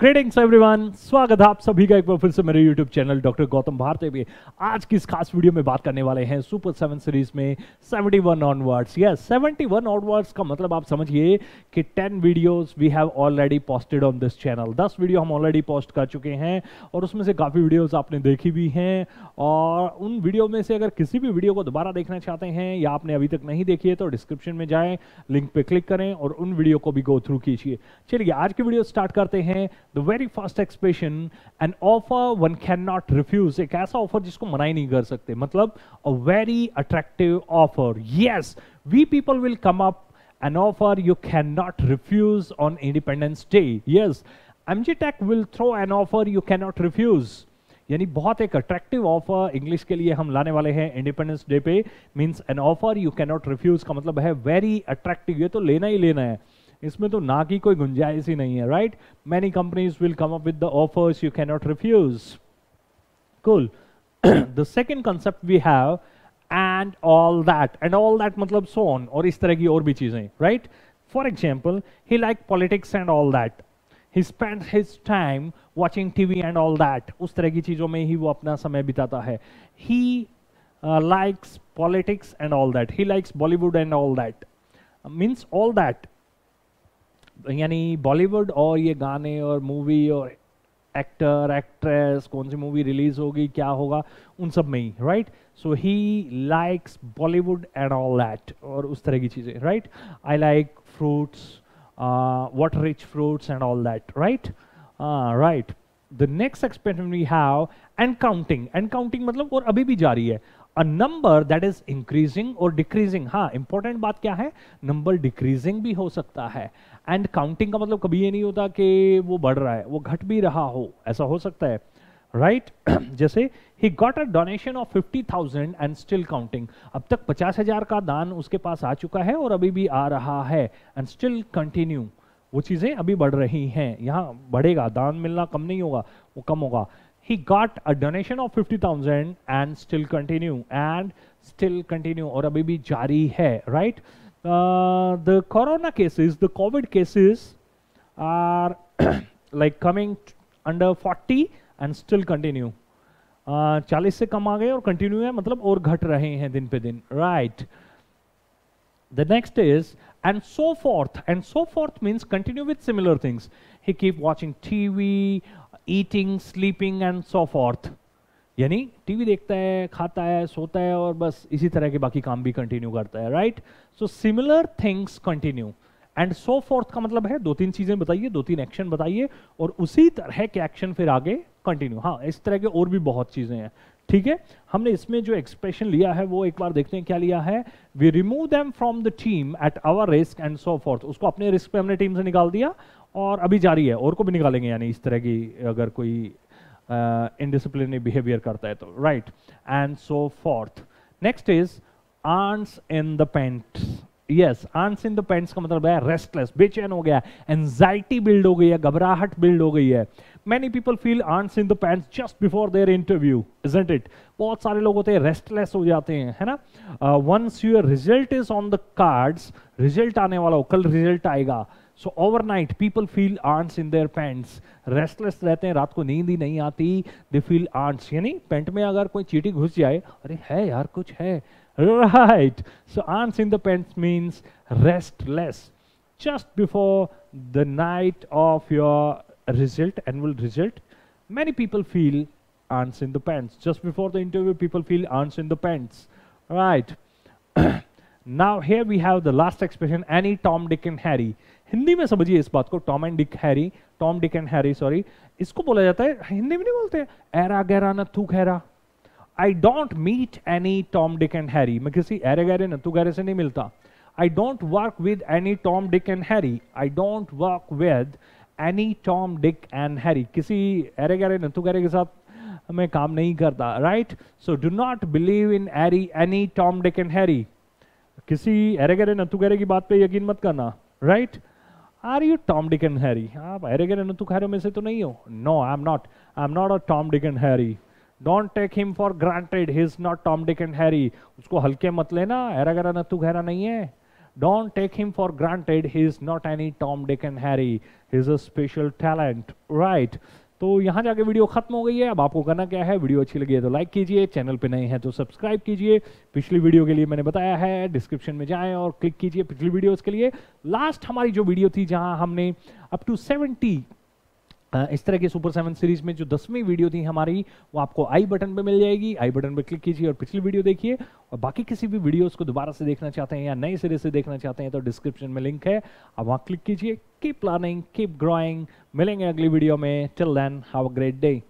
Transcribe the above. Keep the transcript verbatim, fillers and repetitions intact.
Greetings everyone, स्वागत है आप सभी का एक बार फिर से मेरे यूट्यूब चैनल डॉक्टर गौतम भारतीय पे। आज की इस खास वीडियो में बात करने वाले हैं सुपर सेवन सीरीज में इकहत्तर ऑनवर्ड्स। यस, इकहत्तर ऑनवर्ड्स का मतलब आप समझिए कि दस videos we have already posted on this channel. दस वीडियो हम ऑलरेडी पोस्ट कर चुके हैं और उसमें से काफ़ी वीडियोज़ आपने देखी भी हैं। और उन वीडियो में से अगर किसी भी वीडियो को दोबारा देखना चाहते हैं या आपने अभी तक नहीं देखी है तो डिस्क्रिप्शन में जाएँ, लिंक पर क्लिक करें और उन वीडियो को भी गो थ्रू कीजिए। चलिए आज की वीडियो स्टार्ट करते हैं। The very first expression, an offer one cannot refuse, एक ऐसा ऑफर जिसको मना ही नहीं कर सकते, मतलब a very attractive offer. Yes, we people will come up an offer you cannot refuse on Independence Day. Yes, M G Tech will throw an offer you cannot refuse. यानी बहुत एक अट्रैक्टिव ऑफर इंग्लिश के लिए हम लाने वाले हैं independence day पे। Means an offer you can not refuse का मतलब है वेरी अट्रैक्टिव, ये तो लेना ही लेना है, इसमें तो ना की कोई गुंजाइश ही नहीं है, right. Many companies will come up with the offers you can not refuse. Cool. The second concept we have and all that. And all that मतलब सो ऑन और इस तरह की और भी चीजें, right. For example, he like politics and all that, he spend his time watching TV and all that, उस तरह की चीजों में ही वो अपना समय बिताता है। He likes politics and all that, he likes Bollywood and all that. Means all that यानी बॉलीवुड और ये गाने और मूवी और एक्टर एक्ट्रेस, कौन सी मूवी रिलीज होगी, क्या होगा, उन सब में ही, right. So he likes Bollywood and all that और उस तरह की चीज़ें, right. I like fruits, what rich fruits and all that, right right the next expression we have and counting. And counting मतलब और अभी भी जारी है, a number that is increasing और डिक्रीजिंग। हाँ, इंपॉर्टेंट बात क्या है, नंबर डिक्रीजिंग भी हो सकता है। एंड काउंटिंग का मतलब कभी ये नहीं होता कि वो बढ़ रहा है, वो घट भी रहा हो, ऐसा हो सकता है, राइट right? जैसे he got a donation of fifty thousand and still counting. अब तक पचास हजार का दान उसके पास आ चुका है और अभी भी आ रहा है, एंड स्टिल कंटिन्यू, वो चीज़ें अभी बढ़ रही हैं। यहाँ बढ़ेगा, दान मिलना कम नहीं होगा, वो कम होगा। He got a donation of fifty thousand and still continue and still continue और अभी भी जारी है, right? Uh, the corona cases, the COVID cases are like coming under forty and still continue. Uh, चालीस से कम आ गए और continue है मतलब और घट रहे हैं दिन पे दिन, right? The next is and so forth. And so forth means continue with similar things. He keep watching T V. Eating sleeping and so forth, यानी टीवी देखता है, खाता है, सोता है और बस इसी तरह के बाकी काम भी कंटिन्यू करता है, right. So similar things continue and so forth का मतलब है दो तीन चीजें बताइए, दो तीन एक्शन बताइए और उसी तरह के एक्शन फिर आगे कंटिन्यू। हाँ, इस तरह के और भी बहुत चीजें हैं, ठीक है। हमने इसमें जो एक्सप्रेशन लिया है वो एक बार देखते हैं क्या लिया है। We remove them from the team at our risk and so forth. उसको अपने रिस्क पे हमने टीम से निकाल दिया और अभी जारी है, और को भी निकालेंगे, यानी इस तरह की अगर कोई इनडिसिप्लिनरी uh, बिहेवियर करता है तो, right and so forth. Next is ants in the pants. Yes, ants in the pants का मतलब है रेस्टलेस, बेचैन हो गया, एंजाइटी बिल्ड हो गई है, घबराहट बिल्ड हो गई है। Many people feel ants in the pants just before their interview, isn't it. बहुत सारे लोग होते हैं रेस्टलेस हो जाते हैं, है ना। Once your result is on the cards, result आने वाला हो, कल रिजल्ट आएगा, so overnight people feel ants in their pants, restless रहते हैं, रात को नींद ही नहीं आती, दे फील आंट्स। यानी पैंट में अगर कोई चींटी घुस जाए, अरे है यार कुछ है, right. So ants in the pants means restless just before the night of your result, annual result. Many people feel ants in the pants just before the interview, people feel ants in the pants, right. Now here we have the last expression, any Tom Dick and Harry. Hindi में समझिए इस बात को, Tom and Dick Harry, Tom Dick and Harry sorry, इसको बोला जाता है, हिंदी में नहीं बोलते ऐरा गैरा नथू गैरा। I don't meet any Tom Dick and Harry, मैं किसी ऐरे गैरे नथू गैरे से नहीं मिलता। I don't work with any Tom Dick and Harry, I don't work with any Tom Dick and Harry, किसी ऐरे गैरे नथू गैरे के साथ मैं काम नहीं करता, right. So do not believe in एरी any Tom Dick and Harry, किसी ऐरे गैरे नथू गैरे की बात पे यकीन मत करना, right right? Are you Tom Dick and Harry, आप ऐरे गैरे नथू गैरे में से तो नहीं हो। No I am not, I am not a Tom Dick and Harry. Don't take him for granted, he is not Tom Dick and Harry, उसको हल्के मत लेना, ऐरा गैरा नथू गैरा नहीं है, Don't take him for granted. He is not any Tom, Dick and Harry. He is a special talent, right? तो यहाँ जाके वीडियो खत्म हो गई है। अब आपको करना क्या है, वीडियो अच्छी लगी है तो लाइक कीजिए, चैनल पे नए हैं तो सब्सक्राइब कीजिए। पिछली वीडियो के लिए मैंने बताया है, डिस्क्रिप्शन में जाएं और क्लिक कीजिए पिछली वीडियोस के लिए। लास्ट हमारी जो वीडियो थी जहां हमने अप टू सेवेंटी इस तरह के सुपर सेवन सीरीज में जो दसवीं वीडियो थी हमारी, वो आपको आई बटन पे मिल जाएगी। आई बटन पे क्लिक कीजिए और पिछली वीडियो देखिए। और बाकी किसी भी वीडियोस को दोबारा से देखना चाहते हैं या नए सिरे से देखना चाहते हैं तो डिस्क्रिप्शन में लिंक है, आप वहाँ क्लिक कीजिए। Keep learning, keep growing. मिलेंगे अगली वीडियो में। Till then have a great day.